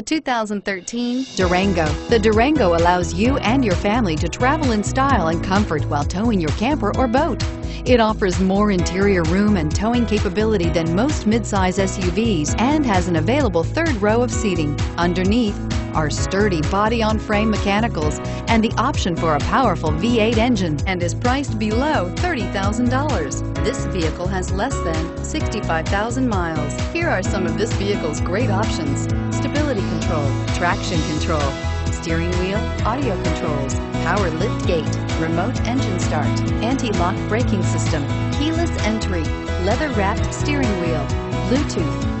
The 2013 Durango. The Durango allows you and your family to travel in style and comfort while towing your camper or boat. It offers more interior room and towing capability than most midsize SUVs and has an available third row of seating. Underneath are sturdy body-on-frame mechanicals and the option for a powerful V8 engine, and is priced below $30,000. This vehicle has less than 65,000 miles. Here are some of this vehicle's great options: stability control, traction control, steering wheel audio controls, power lift gate, remote engine start, anti-lock braking system, keyless entry, leather-wrapped steering wheel, Bluetooth,